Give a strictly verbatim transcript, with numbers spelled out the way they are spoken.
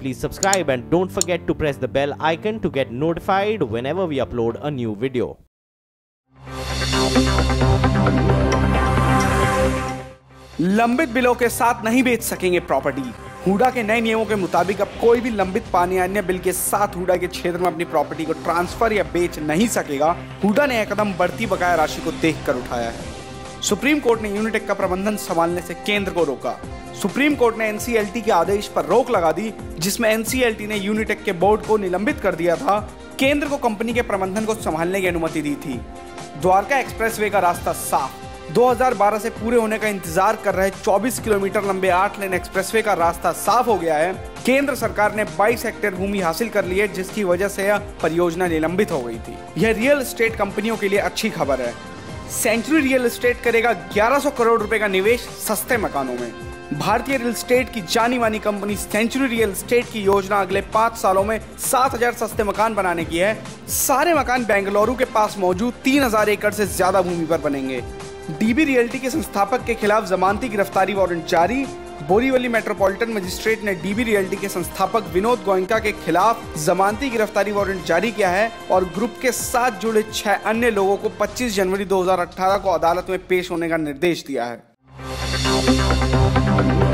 please subscribe and don't forget to press the bell icon to get notified whenever we upload a new video. लंबित बिलों के साथ नहीं बेच सकेंगे प्रॉपर्टी। हुडा के नए नियमों के मुताबिक अब कोई भी लंबित पानी अन्य बिल के साथ हुडा के क्षेत्र में अपनी प्रॉपर्टी को ट्रांसफर या बेच नहीं सकेगा। हुडा ने यह कदम बढ़ती बकाया राशि को देखकर उठाया है। सुप्रीम कोर्ट ने यूनिटेक का प्रबंधन संभालने से केंद्र को रोका। सुप्रीम कोर्ट ने एनसीएलटी के आदेश पर रोक लगा दी, जिसमें एनसीएलटी ने यूनिटेक के बोर्ड को निलंबित कर दिया था। केंद्र को कंपनी के प्रबंधन को संभालने की अनुमति दी थी। द्वारका एक्सप्रेसवे का रास्ता साफ। दो हज़ार बारह से पूरे होने का इंतजार कर रहे चौबीस किलोमीटर लंबे आठ लेन एक्सप्रेसवे का रास्ता साफ हो गया है। केंद्र सरकार ने बाईस हेक्टेयर भूमि हासिल कर ली है, जिसकी वजह से यह परियोजना निलंबित हो गई थी। यह रियल एस्टेट कंपनियों के लिए अच्छी खबर है। सेंचुरी रियल एस्टेट करेगा ग्यारह सौ करोड़ रुपए का निवेश सस्ते मकानों में। भारतीय रियल एस्टेट की जानी मानी कंपनी सेंचुरी रियल एस्टेट की योजना अगले पाँच सालों में सात हज़ार सस्ते मकान बनाने की है। सारे मकान बेंगलुरु के पास मौजूद तीन हज़ार एकड़ से ज्यादा भूमि पर बनेंगे। डीबी रियल्टी के संस्थापक के खिलाफ जमानती गिरफ्तारी वारंट जारी। बोरीवली मेट्रोपॉलिटन मजिस्ट्रेट ने डीबी रियल्टी के संस्थापक विनोद गोयंका के खिलाफ जमानती गिरफ्तारी वारंट जारी किया है और ग्रुप के साथ जुड़े छह अन्य लोगों को पच्चीस जनवरी दो हज़ार अठारह को अदालत में पेश होने का निर्देश दिया है।